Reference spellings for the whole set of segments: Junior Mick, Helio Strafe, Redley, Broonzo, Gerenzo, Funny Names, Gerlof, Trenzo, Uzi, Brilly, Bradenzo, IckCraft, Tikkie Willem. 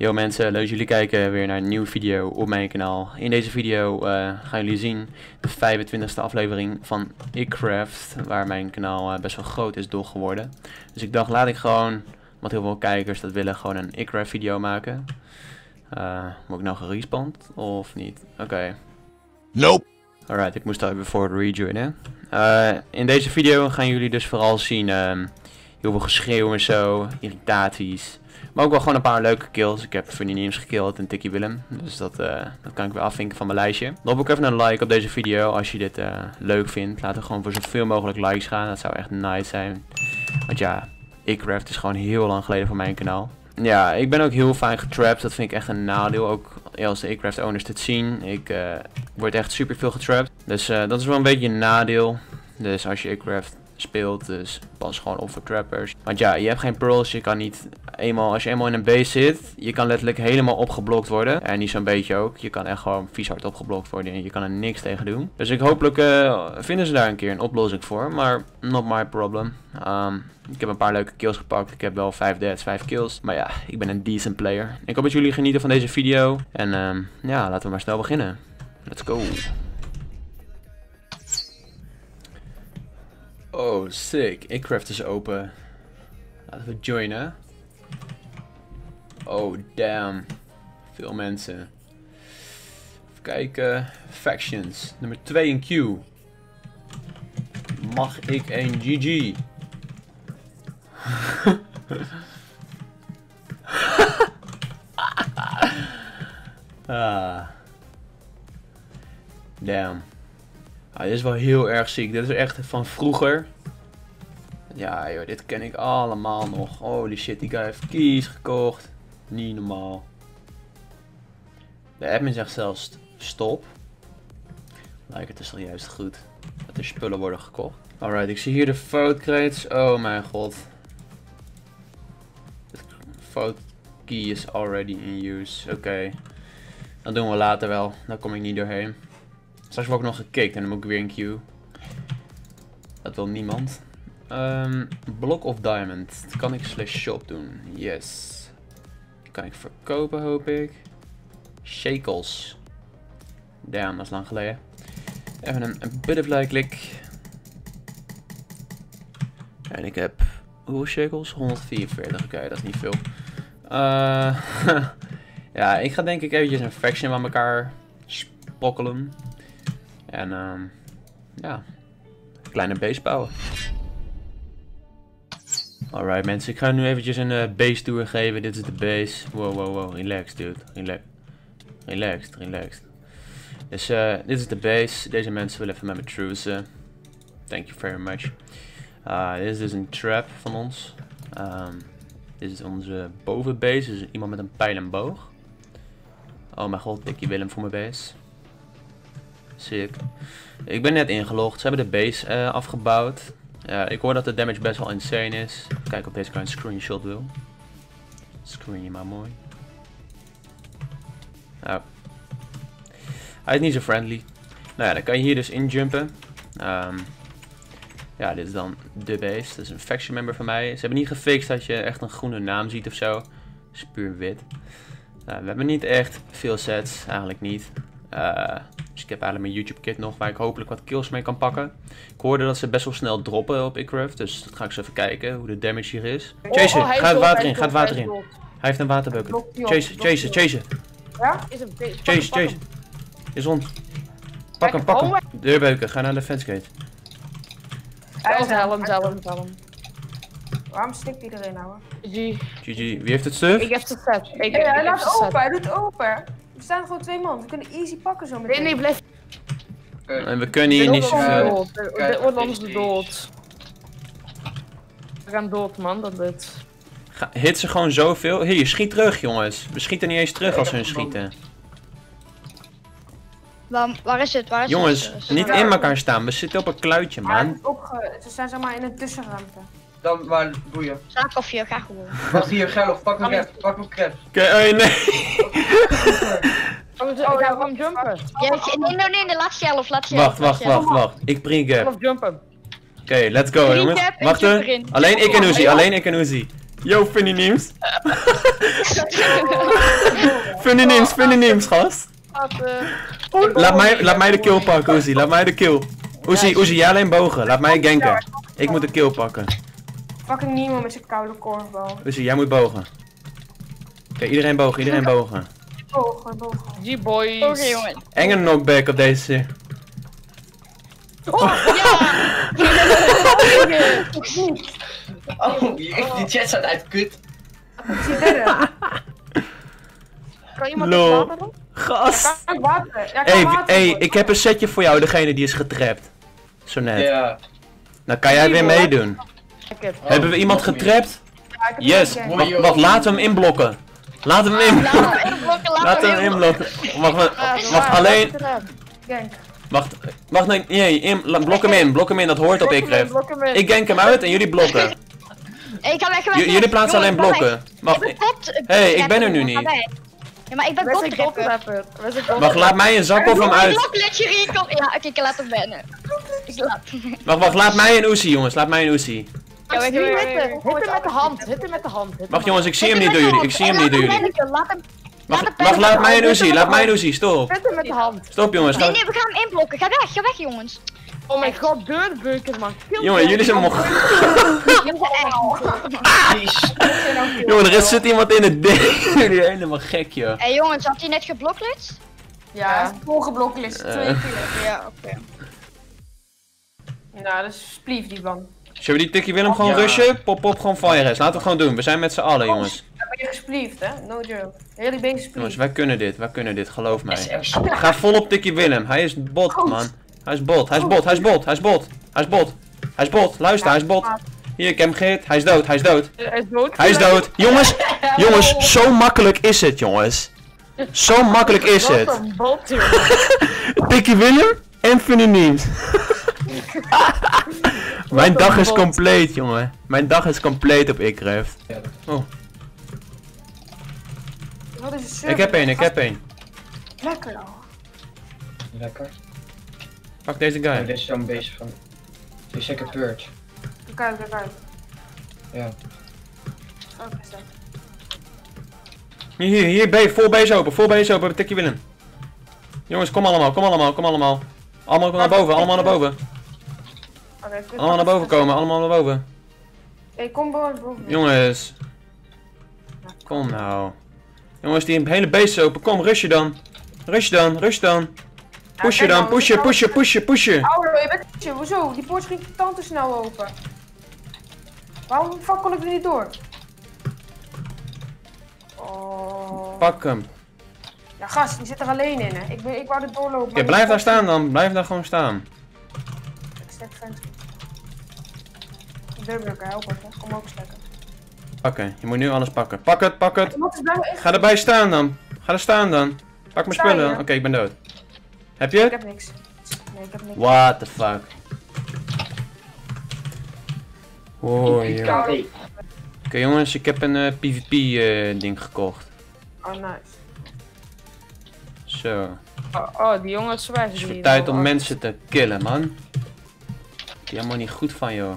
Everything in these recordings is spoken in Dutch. Yo mensen, leuk dat jullie kijken weer naar een nieuwe video op mijn kanaal. In deze video gaan jullie zien de 25e aflevering van IckCraft, waar mijn kanaal best wel groot is geworden. Dus ik dacht, laat ik gewoon, want heel veel kijkers dat willen, gewoon een IckCraft video maken. Moet ik nou gerespond of niet? Oké. Nope. Alright, ik moest daar even voor rejoinen. In deze video gaan jullie dus vooral zien heel veel geschreeuw en zo, irritaties. Maar ook wel gewoon een paar leuke kills. Ik heb Funny Names gekillt en Tikkie Willem. Dus dat kan ik weer afvinken van mijn lijstje. Drop ook even een like op deze video als je dit leuk vindt. Laten we gewoon voor zoveel mogelijk likes gaan. Dat zou echt nice zijn. Want ja, IckCraft is gewoon heel lang geleden van mijn kanaal. Ja, ik ben ook heel vaak getrapt. Dat vind ik echt een nadeel. Ook als de IckCraft owners dit zien. Ik word echt super veel getrapt. Dus dat is wel een beetje een nadeel. Dus als je IckCraft speelt, dus pas gewoon op voor trappers. Want ja, je hebt geen pearls, je kan niet eenmaal, als je eenmaal in een base zit, je kan letterlijk helemaal opgeblokt worden. En niet zo'n beetje ook, je kan echt gewoon vies hard opgeblokt worden en je kan er niks tegen doen. Dus ik hopelijk vinden ze daar een keer een oplossing voor, maar not my problem. Ik heb een paar leuke kills gepakt, ik heb wel 5 deaths, 5 kills. Maar ja, ik ben een decent player. Ik hoop dat jullie genieten van deze video en ja, laten we maar snel beginnen. Let's go. Oh, sick. IckCraft is open. Laten we joinen. Oh, damn. Veel mensen. Even kijken. Factions. Nummer 2 in queue. Mag ik een GG? Damn. Ah, dit is wel heel erg ziek. Dit is echt van vroeger. Ja joh, dit ken ik allemaal nog. Holy shit, die guy heeft keys gekocht. Niet normaal. De admin zegt zelfs stop. Lijkt het is al juist goed dat er spullen worden gekocht. Alright, ik zie hier de vote crates. Oh mijn god. De vote key is already in use. Oké. Dat doen we later wel. Daar kom ik niet doorheen. Straks word ik nog gekickt en dan moet ik weer in queue. Dat wil niemand. Block of diamond. Dat kan ik /shop doen. Yes. Dat kan ik verkopen, hoop ik. Shekels. Damn, dat is lang geleden. Even een butterfly klik. En ik heb... hoeveel shekels? 144. Oké, dat is niet veel. Ja, ik ga denk ik eventjes een faction aan elkaar sprokkelen. En ja, een kleine base bouwen. Alright mensen, ik ga nu eventjes een base tour geven. Dit is de base. Wow, wow, wow. Relax dude. Relaxed. Dus dit is de base. Deze mensen willen even met me trucen. Thank you very much. Dit is dus een trap van ons. Dit is onze bovenbase. Dus iemand met een pijl en boog. Oh mijn god, Tikkie Willem voor mijn base. Sick. Ik ben net ingelogd. Ze hebben de base afgebouwd. Ik hoor dat de damage best wel insane is. Kijk of deze guy een screenshot wil. Screen je maar mooi. Nou. Hij is niet zo friendly. Nou ja, dan kan je hier dus injumpen. Ja, dit is dan de base. Dat is een faction member van mij. Ze hebben niet gefixt dat je echt een groene naam ziet ofzo. Dat is puur wit. We hebben niet echt veel sets. Eigenlijk niet. Dus ik heb eigenlijk mijn YouTube kit nog waar ik hopelijk wat kills mee kan pakken. Ik hoorde dat ze best wel snel droppen op IckCraft, dus dat ga ik eens even kijken hoe de damage hier is. Jason, ga het water in, Hij heeft een waterbucket. Jason. Ja? Is hem, Jason. Is rond. Pak hem. Deurbeuken, ga naar de fencegate. Helm. Waarom stikt iedereen nou? GG. Wie heeft het stuk? Ik heb het set. Hij laat open, hij doet open. Er staan gewoon 2 man, we kunnen easy pakken zo meteen. Nee, blijf. En we kunnen hier niet zoveel. De Orlans is dood. We gaan dood, man, dat dit. Hit ze gewoon zoveel. Hier, schiet terug, jongens. We schieten niet eens terug als ze hun schieten. Waar is het? Jongens, niet in elkaar staan. We zitten op een kluitje, man. Ze zijn zomaar in een tussenruimte. Dan maar boeien. Zaak of je graag gewoon. Wacht hier, Gerlof, pak hem crap, Oké, ik ga gewoon jumpen. Nee, laat Gerlof. Wacht. Ik pring cap. Oké, let's go jongens. Wachten. Alleen ik en Uzi. Yo, Funny Names. Funny Names, Funny Names, gast. Laat mij de kill pakken, Uzi. Laat mij de kill. Uzi, jij alleen bogen. Laat mij ganken. Ik moet de kill pakken. Fucking niemand met zijn koude korfbal. Uzi, jij moet bogen. Oké, iedereen bogen, iedereen bogen. Bogen. G-boys. Oké, jongen. Enge knockback op deze. Oh, ja! Oh, die chat staat uit kut. Kan iemand water doen? Gast! Hey, ik heb een setje voor jou, degene die is getrapt. Zo net. Ja. Dan kan jij weer meedoen. Hebben we iemand getrapt? Yes, wacht, laten we hem inblokken. Laten we hem inblokken. Laten we hem inblokken. Wacht, alleen. Wacht, nee, blok hem in, dat hoort op IckCraft. Ik gank hem uit en jullie blokken. Ik ga weg. Jullie plaatsen alleen blokken. Hé, ik ben er nu niet. Ja, maar ik ben bottrapper. Wacht, laat mij een zak of hem uit. Ja, oké, ik laat hem wennen. Wacht, laat mij een Uzi, jongens, laat mij een Uzi. Ja, hit hem met de hand, hit hem met de hand. Wacht jongens, ik zie hem niet door jullie, ik zie hem niet door jullie. Wacht, laat mij een Uzi, stop. Hit hem met de hand. Stop jongens. Nee, nee, we gaan hem inblokken, ga weg jongens. Oh mijn god, deurbunkers man. Jongen, jullie zijn mocht. Jongen, er zit iemand in het ding. Jullie helemaal gek joh. Hé jongens, had hij net geblokklist? Ja, volgeblokklist, 2 keer. Ja, oké. Nou, dat is splief die man. Zullen we die Tikkie Willem gewoon rushen? Pop gewoon fire-res. Laten we gewoon doen. We zijn met z'n allen, jongens. Ja, ben je gespliefd, hè? No joke. Heel ben je gespliefd. Jongens, wij kunnen dit, geloof mij. Ga vol op Tikkie Willem. Hij is bot, man. Hij is bot. Luister, hij is bot. Hier, ik heb hem gehit. Hij is dood, hij is dood. Hij is dood. Jongens, zo makkelijk is het, jongens. Zo makkelijk is het. Wat een bot, jongens. Tikkie Willem en Funny Names. Mijn dag is compleet, jongen. Mijn dag is compleet op IckCraft. Oh. Ik heb één. Lekker nou. Lekker. Pak deze guy. Dit is zo'n beest van. Die zeker purge. Kijk uit. Ja. Hier, vol base open, Tikkie Willem. Jongens, kom allemaal. Allemaal naar boven. Allemaal naar boven komen, allemaal naar boven. Ik kom boven. Jongens. Kom nou. Jongens, die hele beest is open. Kom, rush je dan. Pushen. Oude, je bent pushen. Hoezo? Die poort ging tant te snel open. Waarom de fuck kon ik er niet door? Oh. Pak hem. Ja, gast, die zit er alleen in, hè. Ik wou er doorlopen. Ja, blijf daar staan dan. Blijf daar gewoon staan. Deurbreker, help me. Kom ook slekken. Oké, je moet nu alles pakken. Pak het. Ga erbij staan dan. Pak mijn spullen. Oké, ik ben dood. Heb je het? Ik heb niks. Nee, ik heb niks. What the fuck. Oh, joh. Oké, jongens, ik heb een PvP ding gekocht. Oh, nice. Zo. Oh, die jongens zwijgen. Het is weer tijd om mensen te killen, man. Die helemaal niet goed van, joh.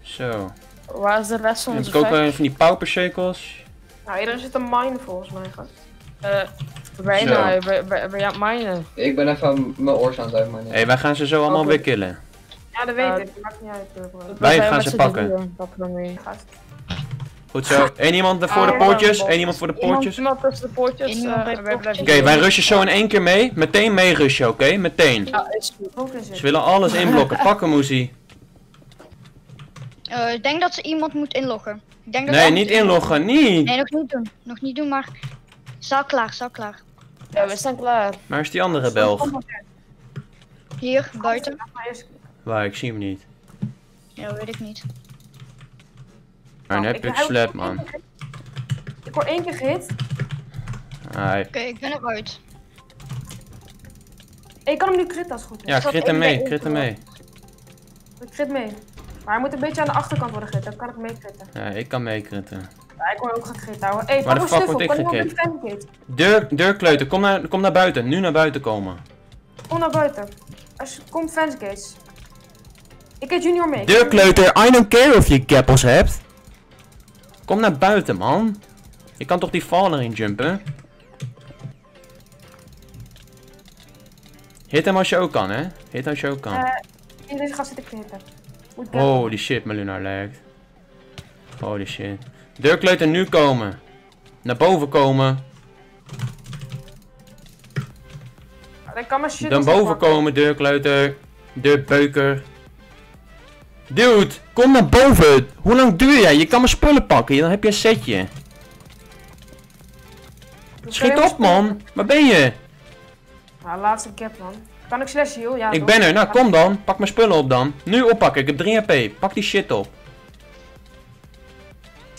Zo. Waar is de rest van ons? Ik ook van die pauper shakels. Nou, iedereen zit een mine volgens mij, gast. Wij minen. Ik ben even mijn oors aan het uitminen. Hé, wij gaan ze zo allemaal weer killen. Ja, dat weet ik. Dat maakt niet uit. Wij gaan ze pakken. Goed zo. Eén iemand voor de poortjes. Iemand tussen de poortjes. Oké, wij rushen zo in één keer mee. Meteen mee rushen, oké? Meteen. Ja, is goed. Ze willen alles inblokken. Pakken, Uzi. Ik denk dat ze iemand moet inloggen. Nee, niet inloggen, niet! Nee, nog niet doen, maar... Zal klaar. Ja, we staan klaar. Maar is die andere Belg? Hier, buiten. Waar, ik zie hem niet. Ja, weet ik niet. Maar dan heb ik slap, man. Ik word 1 keer gehit. Oké, ik ben eruit. Ik kan hem nu critten als het goed is. Ja, crit hem mee. Ik crit mee. Maar hij moet een beetje aan de achterkant worden grit, dan kan ik meekritten. Ja, ik kan meekritten. Ja, ik word ook gekrit, ouwe. Hé, hey, de fuck word ik gekrit? Deurkleuter, kom naar buiten. Nu naar buiten komen. Kom naar buiten. Kom, fansgates. Ik heet Junior Mick. Deurkleuter, I don't care of je keppels hebt. Kom naar buiten, man. Ik kan toch die val erin jumpen? Hit hem als je ook kan, hè? Hit als je ook kan. In deze gast zit ik te hitten. Holy shit, mijn Lunar lijkt. Holy shit. Deurkleuter, nu komen. Naar boven komen. Dan boven komen, deurkleuter. Deurbeuker. Dude, kom naar boven. Hoe lang duur jij? Je kan mijn spullen pakken, dan heb je een setje. Schiet op, man. Waar ben je? Nou, laatste cap, man. Kan ik slash heal? Ja, ik ben er. Nou, kom dan. Pak mijn spullen op dan. Nu oppakken. Ik heb 3 HP. Pak die shit op.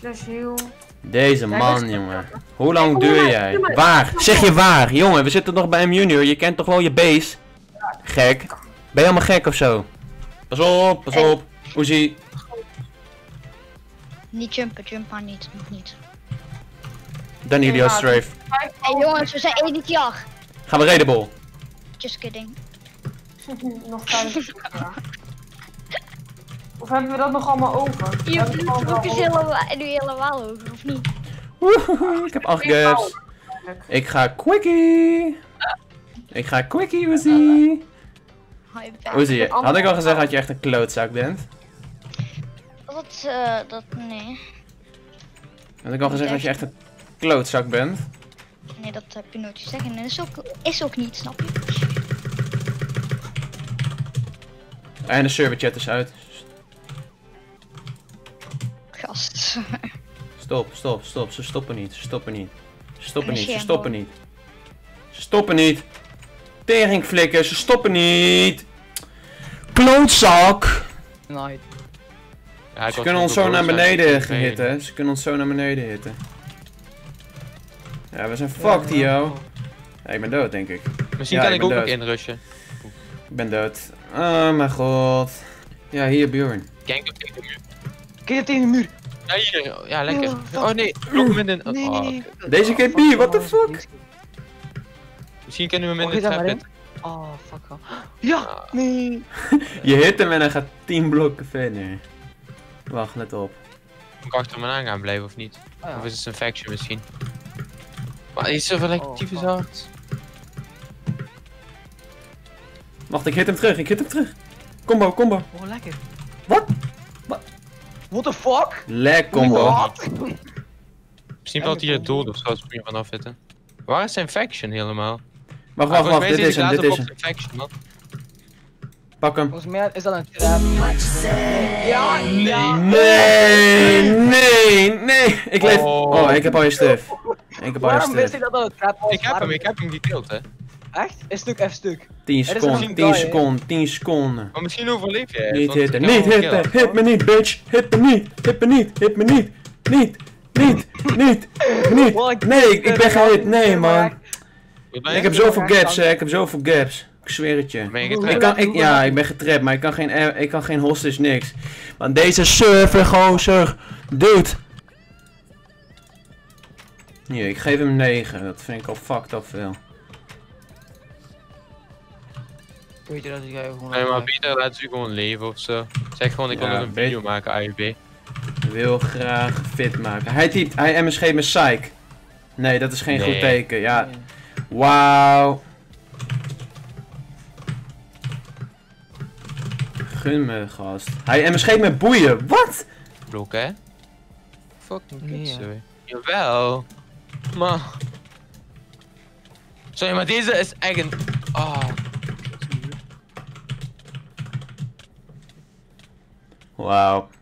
Slash heal. Deze man, jongen. Hoe lang duur jij? Waar? Zeg je waar? Jongen, we zitten nog bij M Junior. Je kent toch wel je base? Gek. Ben je helemaal gek of zo? Pas op, pas op. Uzi. Niet jumpen, jump maar niet. Nog niet. Dan Helio Strafe. Hé jongens, we zijn 1-8. Gaan we raidable? Just kidding. Nog 5. Of hebben we dat nog allemaal over? Je broek is nu helemaal over, of niet? Woehoe, ik heb 8 gaps. Ik ga quickie. Ik ga quickie, Uzi. Uzi, had ik al gezegd dat je echt een klootzak bent? Nee. Had ik al gezegd dat je echt een klootzak bent? Nee, dat heb je nooit gezegd. En dat is ook niet, snap je? En de serverchat is uit. Gast. Stop. Ze stoppen niet, Ze stoppen niet. Teringflikken, ze stoppen niet. Klootzak. Nee. Ja, ze kunnen ons zo naar beneden hitten. Ja, we zijn fucked hier, joh. Ja, ik ben dood, denk ik. Misschien kan ik ook nog inrushen. Ik ben dood. Oh mijn god. Ja, hier, Bjorn. Kijk op tegen de muur. Kijk tegen de muur. Ja, hier. Ja, lekker. Oh nee, blok met een... Nee. Deze KP, what the fuck? Misschien kunnen we hem in de trap hitten. Oh, fuck al. Ja, nee. Je hit hem en hij gaat 10 blokken verder. Wacht, let op. Moet ik achter me aan gaan blijven of niet? Of is het een faction misschien? Maar hij is zo relatief hard. Wacht, ik hit hem terug, Combo. Oh, lekker. Wat? What the fuck? Lek combo. Misschien valt hij het doel of zo, springen vanaf zitten. Waar is zijn faction helemaal? Wacht, dit is hem, man. Pak hem. Volgens mij is dat een trap. Ja, Nee. Ik leef. Oh, ik heb al je stuff. Waarom wist ik dat dat een trap was? Ik heb hem gekillt, hè. Echt? Een stuk F stuk. 10 seconden, 10 seconden, 10 seconden. Maar misschien overleef je. Niet hitten, hit me niet, bitch. Hit me niet. Niet. Nee, ik ben gehit, nee, man. Ik heb zoveel gaps, hè. Ik zweer het je. Ja, ik ben getrapt, maar ik kan geen hostage niks. Want deze server gozer, dude. Hier, ik geef hem 9. Dat vind ik al fucked up veel. Weet je dat ik gewoon... Nee, maar Peter, laat ze gewoon leven ofzo. Zeg gewoon, ik wil een video maken, AUB. Wil graag fit maken. Hij MSG me psych. Nee, dat is geen goed teken. Ja. Wauw. Gun me, gast. Hij MSG me boeien. Wat? Blok, hè? Fucking kutzooi. Jawel. Maar. Sorry, maar deze is echt een. Oh. Wauw.